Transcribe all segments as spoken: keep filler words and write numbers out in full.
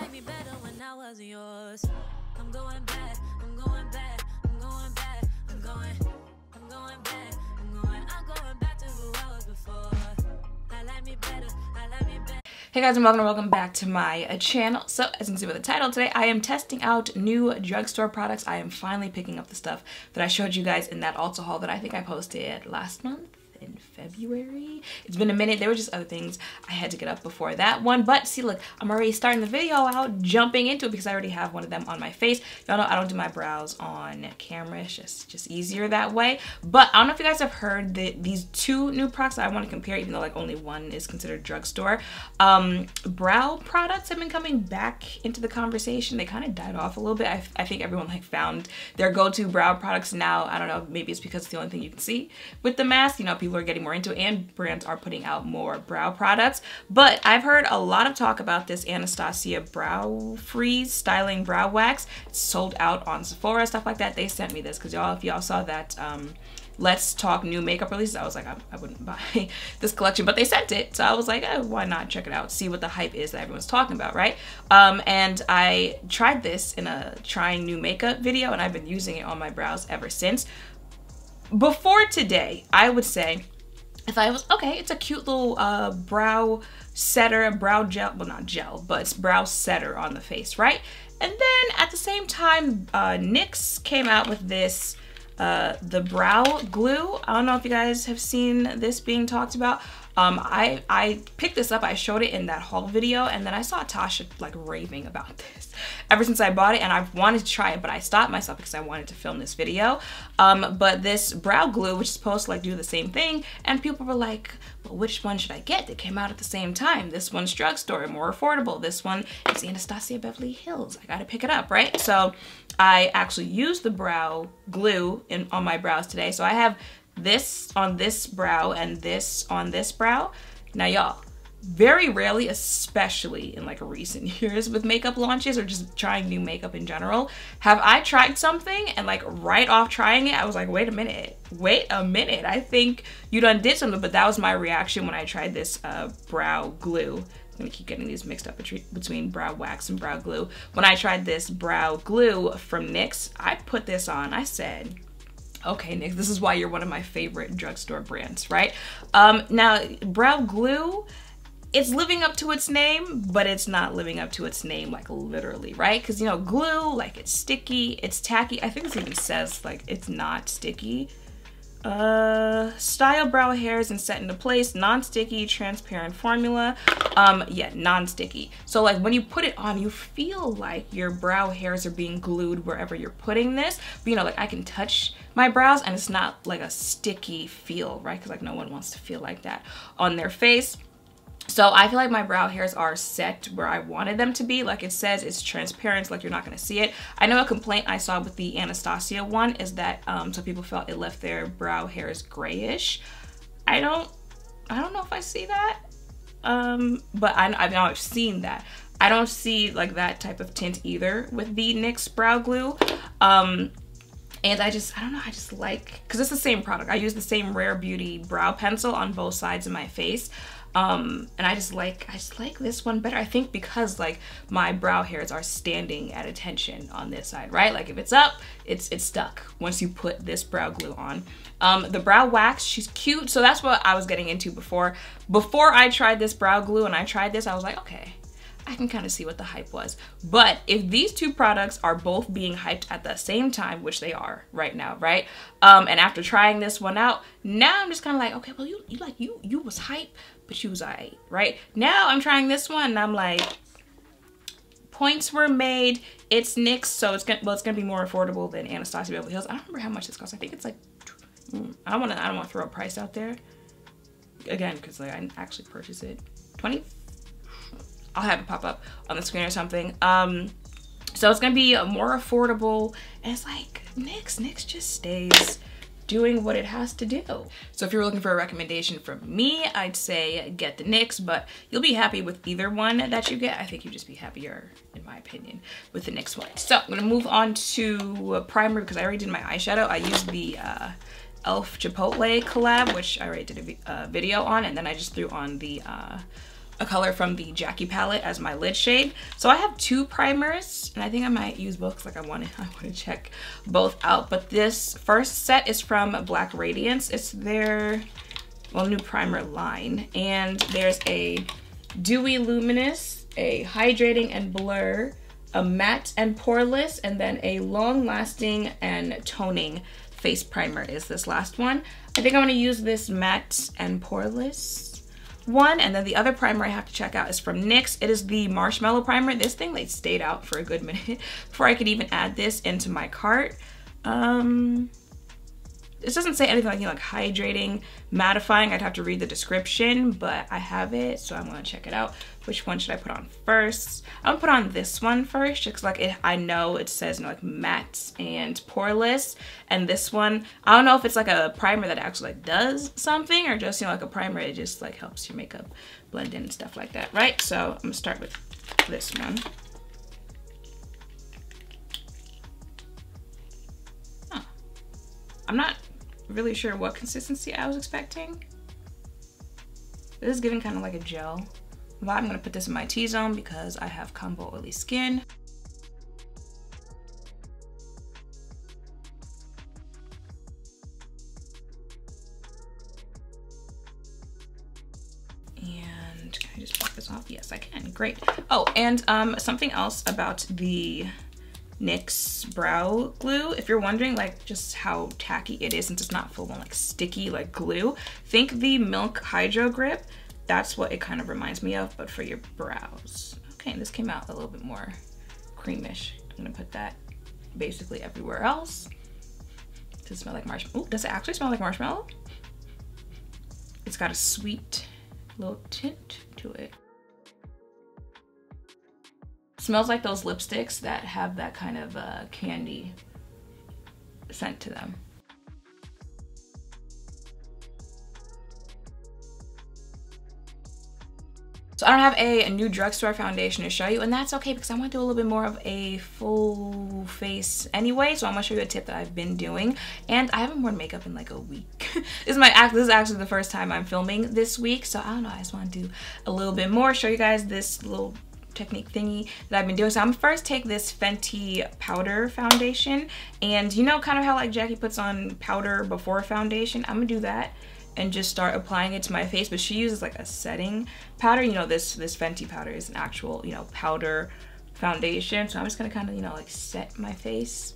liked me better when I wasn't yours. I'm going back, I'm going back, I'm going back, I'm going, I'm going back, I'm going, I'm going back to who I was before. I like me better, I like me better. Hey guys, and welcome welcome back to my uh, channel. So as you can see by the title, today I am testing out new drugstore products. I am finally picking up the stuff that I showed you guys in that Ulta haul that I think I posted last month in February. It's been a minute. There were just other things I had to get up before that one. But see, look, I'm already starting the video out jumping into it because I already have one of them on my face. Y'all know I don't do my brows on camera. It's just, just easier that way. But I don't know if you guys have heard that these two new products that I want to compare, even though like only one is considered drugstore. Um, brow products have been coming back into the conversation. They kind of died off a little bit. I, I think everyone like found their go-to brow products now. I don't know, maybe it's because it's the only thing you can see with the mask. You know, people People are getting more into it and brands are putting out more brow products. But I've heard a lot of talk about this Anastasia Brow Freeze styling brow wax. It's sold out on Sephora, stuff like that. They sent me this because y'all, if y'all saw that um Let's Talk new makeup releases, I was like, I, I wouldn't buy this collection, but they sent it, so I was like, oh, why not check it out, see what the hype is that everyone's talking about, right? Um and I tried this in a trying new makeup video, and I've been using it on my brows ever since. Before today, I would say, if I was, okay, it's a cute little uh, brow setter, brow gel, well not gel, but it's brow setter on the face, right? And then at the same time, uh, NYX came out with this, uh, the brow glue. I don't know if you guys have seen this being talked about. Um, I, I picked this up, I showed it in that haul video, and then I saw Tasha like raving about this ever since I bought it, and I've wanted to try it, but I stopped myself because I wanted to film this video. Um, but this brow glue, which is supposed to like do the same thing, and people were like, well, which one should I get? They came out at the same time. This one's drugstore, more affordable. This one is Anastasia Beverly Hills. I gotta pick it up, right? So I actually used the brow glue in, on my brows today, so I have this on this brow and this on this brow. Now y'all, very rarely, especially in like recent years with makeup launches or just trying new makeup in general, have I tried something and like right off trying it, I was like, wait a minute, wait a minute. I think you done did something, but that was my reaction when I tried this uh, brow glue. I'm gonna keep getting these mixed up between brow wax and brow glue. When I tried this brow glue from NYX, I put this on, I said, okay, NYX, this is why you're one of my favorite drugstore brands, right? Um, now, brow glue, it's living up to its name, but it's not living up to its name, like literally, right? Because, you know, glue, like it's sticky, it's tacky. I think this even says, like, it's not sticky. Uh, style brow hairs and set into place, non-sticky, transparent formula. Um, yeah, non-sticky. So like when you put it on, you feel like your brow hairs are being glued wherever you're putting this. But you know, like I can touch my brows and it's not like a sticky feel, right? Cause like no one wants to feel like that on their face. So I feel like my brow hairs are set where I wanted them to be. Like it says, it's transparent, like you're not gonna see it. I know a complaint I saw with the Anastasia one is that um, some people felt it left their brow hairs grayish. I don't, I don't know if I see that, um, but I, I know I've seen that. I don't see like that type of tint either with the NYX brow glue. Um, And I just, I don't know, I just like, because it's the same product. I use the same Rare Beauty brow pencil on both sides of my face. Um, and I just like, I just like this one better. I think because like my brow hairs are standing at attention on this side, right? Like if it's up, it's it's stuck once you put this brow glue on. Um, the brow wax, she's cute. So that's what I was getting into before. Before I tried this brow glue and I tried this, I was like, okay, I can kind of see what the hype was. But if these two products are both being hyped at the same time, which they are right now, right? Um, and after trying this one out, now I'm just kind of like, okay, well, you, you like you you was hype, but you was aight, right? Now I'm trying this one and I'm like, points were made. It's NYX, so it's gonna, well, it's gonna be more affordable than Anastasia Beverly Hills. I don't remember how much this costs. I think it's like, I don't want to I don't want to throw a price out there again because like I didn't actually purchase it. twenty. I'll have it pop up on the screen or something. Um, so it's gonna be more affordable. And it's like, NYX, NYX just stays doing what it has to do. So if you're looking for a recommendation from me, I'd say get the NYX, but you'll be happy with either one that you get. I think you'd just be happier, in my opinion, with the NYX one. So I'm gonna move on to primer because I already did my eyeshadow. I used the uh, e l f. Chipotle collab, which I already did a vi uh, video on, and then I just threw on the, uh, a color from the Jackie palette as my lid shade. So I have two primers, and I think I might use both because like I want to, I want to check both out. But this first set is from Black Radiance. It's their, well, new primer line. And there's a Dewy Luminous, a Hydrating and Blur, a Matte and Poreless, and then a Long Lasting and Toning Face Primer is this last one. I think I'm going to use this Matte and Poreless one, and then the other primer I have to check out is from NYX. It is the Marshmallow Primer. This thing, they stayed out for a good minute before I could even add this into my cart. Um, this doesn't say anything like, you know, like hydrating, mattifying. I'd have to read the description, but I have it, so I'm gonna check it out. Which one should I put on first? I'm gonna put on this one first, just like it, I know it says, you know, like matte and poreless, and this one, I don't know if it's like a primer that actually like does something, or just, you know, like a primer, it just like helps your makeup blend in and stuff like that, right? So I'm gonna start with this one. Huh. I'm not really sure what consistency I was expecting. This is giving kind of like a gel vibe. I'm gonna put this in my T-zone because I have combo oily skin. And can I just pop this off? Yes, I can, great. Oh, and um, something else about the NYX brow glue, if you're wondering like just how tacky it is since it's not full on like sticky like glue, think the Milk Hydro Grip. That's what it kind of reminds me of, but for your brows. Okay, and this came out a little bit more creamish. I'm gonna put that basically everywhere else. Does it smell like marshmallow? Ooh, does it actually smell like marshmallow? It's got a sweet little tint to it. Smells like those lipsticks that have that kind of uh, candy scent to them. So I don't have a, a new drugstore foundation to show you, and that's okay because I want to do a little bit more of a full face anyway. So I'm gonna show you a tip that I've been doing, and I haven't worn makeup in like a week. This is my act. This is actually the first time I'm filming this week, so I don't know. I just want to do a little bit more. Show you guys this little technique thingy that I've been doing. So I'm first take this Fenty powder foundation, and you know kind of how like Jackie puts on powder before foundation, I'm gonna do that and just start applying it to my face. But she uses like a setting powder. You know, this this Fenty powder is an actual, you know, powder foundation. So I'm just gonna kind of, you know, like set my face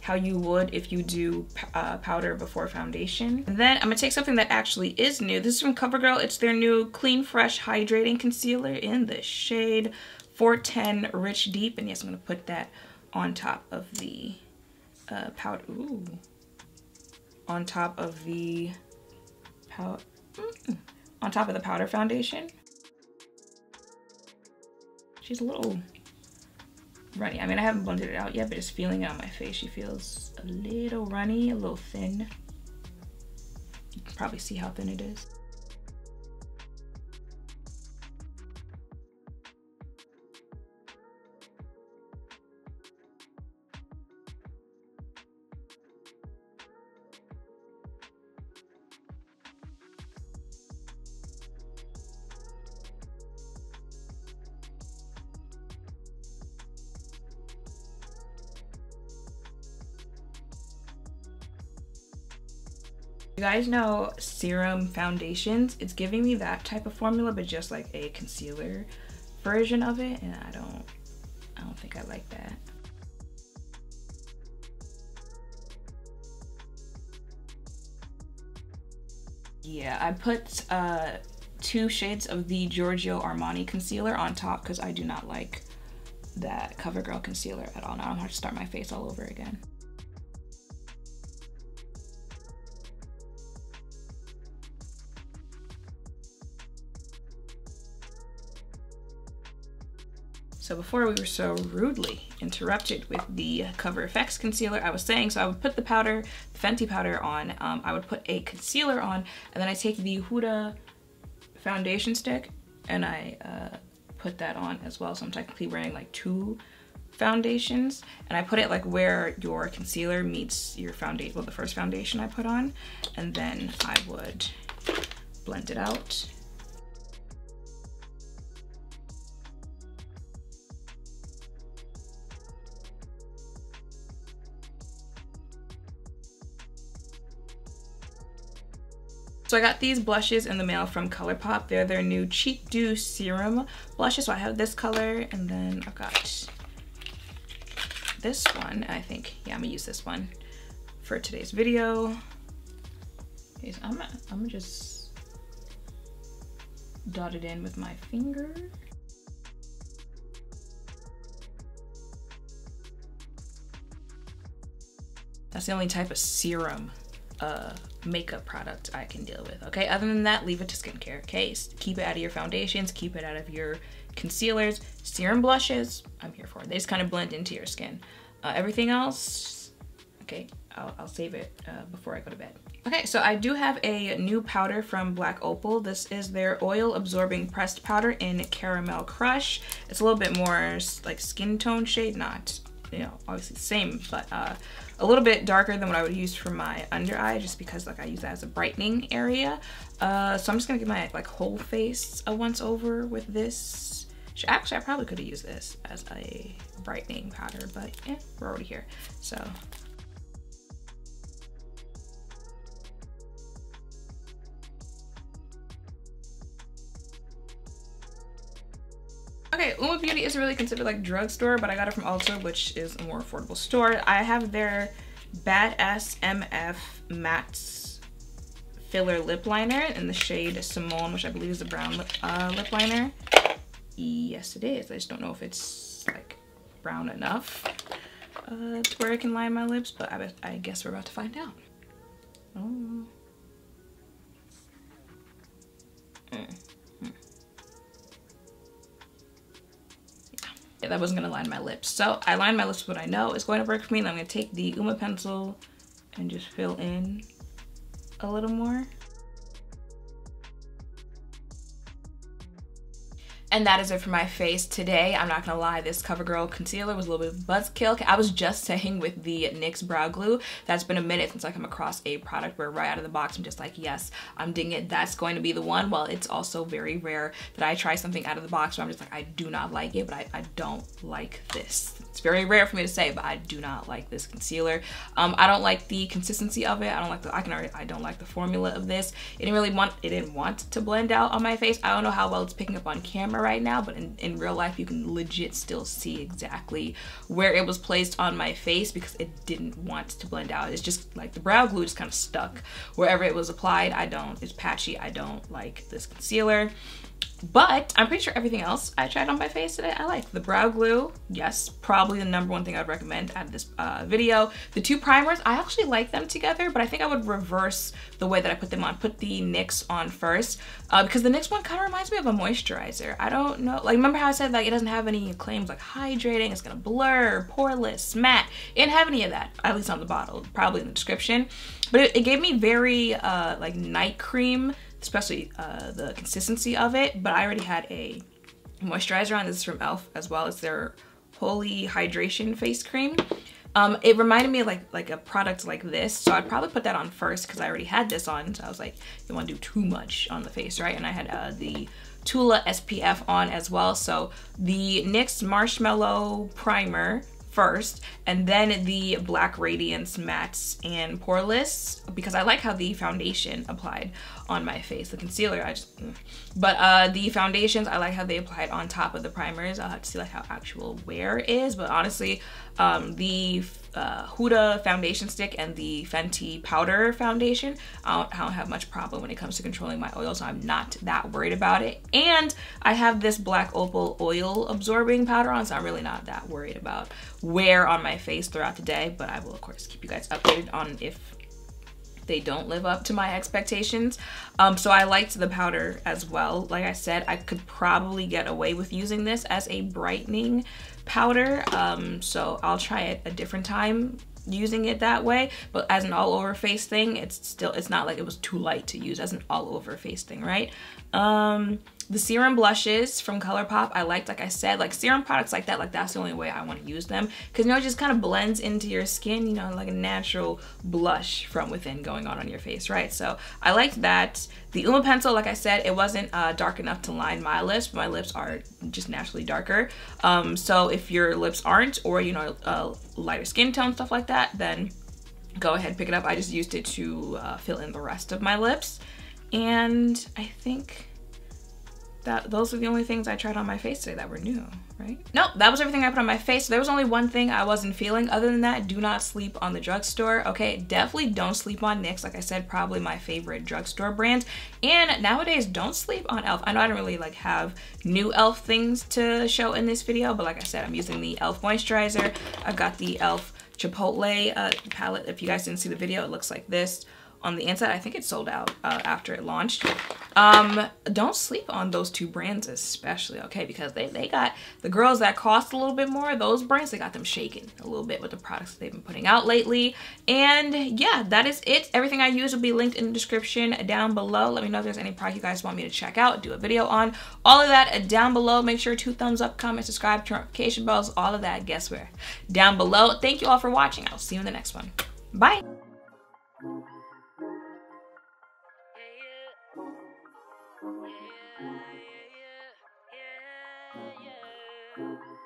how you would if you do uh, powder before foundation. And then I'm gonna take something that actually is new. This is from CoverGirl. It's their new Clean Fresh Hydrating Concealer in the shade four ten Rich Deep. And yes, I'm gonna put that on top of the uh, powder. Ooh. On top of the powder. Mm-mm. On top of the powder foundation. She's a little runny. I mean, I haven't blended it out yet, but just feeling it on my face, she feels a little runny, a little thin. You can probably see how thin it is. You guys know serum foundations, it's giving me that type of formula, but just like a concealer version of it, and I don't I don't think I like that. Yeah, I put uh, two shades of the Giorgio Armani concealer on top because I do not like that CoverGirl concealer at all. Now I'm gonna have to start my face all over again. So before we were so rudely interrupted with the Cover F X concealer, I was saying, so I would put the powder, the Fenty powder on, um, I would put a concealer on, and then I take the Huda foundation stick and I uh, put that on as well. So I'm technically wearing like two foundations, and I put it like where your concealer meets your foundation, well, the first foundation I put on, and then I would blend it out. So I got these blushes in the mail from Colourpop. They're their new Cheek Dew Serum blushes. So I have this color, and then I've got this one, I think. Yeah, I'm gonna use this one for today's video. Okay, so I'm gonna, I'm gonna just dot it in with my finger. That's the only type of serum uh, makeup product I can deal with, okay? Other than that, leave it to skincare, okay? Keep it out of your foundations, keep it out of your concealers. Serum blushes, I'm here for. They just kind of blend into your skin. Uh, everything else, okay, I'll, I'll save it uh, before I go to bed. Okay, so I do have a new powder from Black Opal. This is their oil absorbing pressed powder in Caramel Crush. It's a little bit more like skin tone shade, not, you know, obviously the same, but uh, a little bit darker than what I would use for my under eye, just because like I use that as a brightening area. Uh, so I'm just gonna give my like whole face a once over with this. Actually, I probably could have used this as a brightening powder, but eh, we're already here, so. Okay, Uoma Beauty is really considered like drugstore, but I got it from Ulta, which is a more affordable store. I have their Badass M F Matte Filler Lip Liner in the shade Simone, which I believe is a brown lip, uh, lip liner. Yes, it is. I just don't know if it's like brown enough uh, to where I can line my lips, but I, I guess we're about to find out. Oh. Mm. Yeah, that wasn't gonna line my lips. So I lined my lips with what I know is going to work for me, and I'm gonna take the Uoma pencil and just fill in a little more. And that is it for my face today. I'm not gonna lie, this CoverGirl concealer was a little bit of a buzzkill. I was just saying with the NYX brow glue, that's been a minute since I come across a product where right out of the box, I'm just like, yes, I'm digging it, that's going to be the one. Well, it's also very rare that I try something out of the box where I'm just like, I do not like it, but I, I don't like this. It's very rare for me to say, but I do not like this concealer. Um, I don't like the consistency of it. I don't like the, I can already, I don't like the formula of this. It didn't really want, it didn't want to blend out on my face. I don't know how well it's picking up on camera right now, but in, in real life you can legit still see exactly where it was placed on my face because it didn't want to blend out. It's just like the brow glue just kind of stuck wherever it was applied. I don't, it's patchy. I don't like this concealer, but I'm pretty sure everything else I tried on my face today I like. The brow glue, yes, probably the number one thing I'd recommend out of this uh, video. The two primers, I actually like them together, but I think I would reverse the way that I put them on. Put the NYX on first, uh, because the NYX one kind of reminds me of a moisturizer. I don't know, like remember how I said like it doesn't have any claims like hydrating, it's gonna blur, poreless, matte. It didn't have any of that, at least on the bottle, probably in the description. But it, it gave me very uh, like night cream, especially uh, the consistency of it. But I already had a moisturizer on. This is from e l f as well. It's their Holy Hydration Face Cream. Um, it reminded me of like, like a product like this. So I'd probably put that on first because I already had this on. So I was like, you don't want to do too much on the face, right? And I had uh, the Tula S P F on as well. So the NYX Marshmallow Primer first, and then the Black Radiance Mattes and Poreless, because I like how the foundation applied on my face. The concealer, I just, mm. but uh, the foundations, I like how they applied on top of the primers. I'll have to see like how actual wear is, but honestly, um, the uh, Huda foundation stick and the Fenty powder foundation, I don't, I don't have much problem when it comes to controlling my oil, so I'm not that worried about it. And I have this Black Opal oil absorbing powder on, so I'm really not that worried about wear on my face throughout the day, but I will of course keep you guys updated on if they don't live up to my expectations. Um, so I liked the powder as well. Like I said, I could probably get away with using this as a brightening powder. Um, so I'll try it a different time using it that way, but as an all over face thing, it's still, it's not like it was too light to use as an all over face thing, right? Um, The serum blushes from Colourpop, I liked, like I said, like serum products like that, like that's the only way I want to use them. Cause you know, it just kind of blends into your skin, you know, like a natural blush from within going on on your face, right? So I liked that. The Uoma pencil, like I said, it wasn't uh, dark enough to line my lips, but my lips are just naturally darker. Um, so if your lips aren't, or you know, uh, lighter skin tone, stuff like that, then go ahead, pick it up. I just used it to uh, fill in the rest of my lips. And I think that those are the only things I tried on my face today that were new, right? Nope, that was everything I put on my face. There was only one thing I wasn't feeling. Other than that, do not sleep on the drugstore, okay? Definitely don't sleep on NYX. Like I said, probably my favorite drugstore brand. And nowadays, don't sleep on e l f. I know I don't really like have new e l f things to show in this video, but like I said, I'm using the e l f moisturizer. I've got the e l f Chipotle uh, palette. If you guys didn't see the video, it looks like this. On the inside, I think it sold out uh, after it launched. Um, don't sleep on those two brands especially, okay? Because they, they got the girls that cost a little bit more, those brands, they got them shaken a little bit with the products they've been putting out lately. And yeah, that is it. Everything I use will be linked in the description down below. Let me know if there's any product you guys want me to check out, do a video on. All of that down below. Make sure to thumbs up, comment, subscribe, turn notification bells, all of that, guess where? Down below. Thank you all for watching. I'll see you in the next one. Bye. Yeah, yeah, yeah, yeah, yeah.